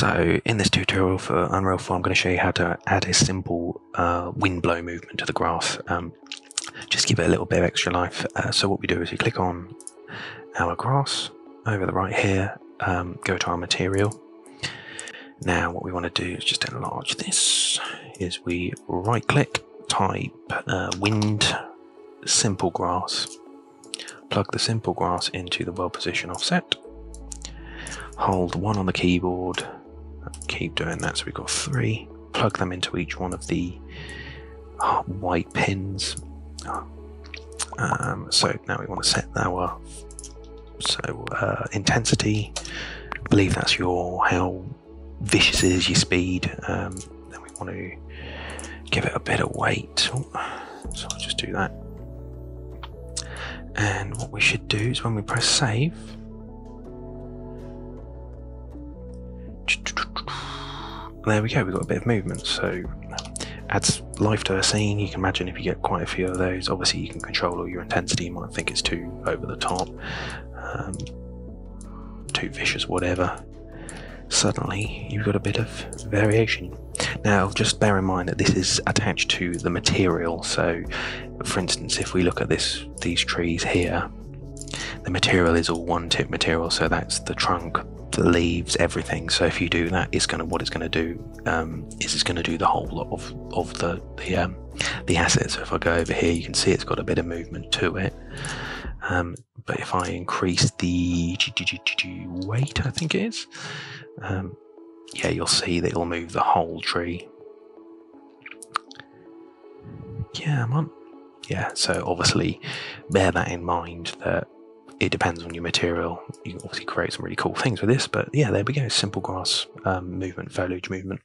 So in this tutorial for Unreal 4, I'm going to show you how to add a simple wind blow movement to the graph. Just give it a little bit of extra life. So what we do is we click on our grass over the right here, go to our material. Now what we want to do is just enlarge this, is we right click, type wind simple grass, plug the simple grass into the world position offset, hold 1 on the keyboard, keep doing that, so we've got 3, plug them into each one of the white pins. So now we want to set our intensity, I believe that's your how vicious is your speed, then we want to give it a bit of weight, so I'll just do that. And what we should do is when we press save, there we go, we've got a bit of movement, so adds life to a scene. You can imagine if you get quite a few of those, obviously you can control all your intensity, you might think it's too over the top, too vicious, whatever. Suddenly you've got a bit of variation. Now just bear in mind that this is attached to the material, so for instance if we look at these trees here, the material is all one tip material, so that's the trunk, the leaves, everything. So if you do that, it's going to, what it's going to do is it's going to do the whole lot of the assets. So if I go over here, you can see it's got a bit of movement to it, but if I increase the weight, I think it is, yeah, you'll see that it'll move the whole tree. Yeah, I'm on. Yeah, so obviously bear that in mind, that it depends on your material. You can obviously create some really cool things with this, but yeah, there we go, simple grass movement, foliage movement.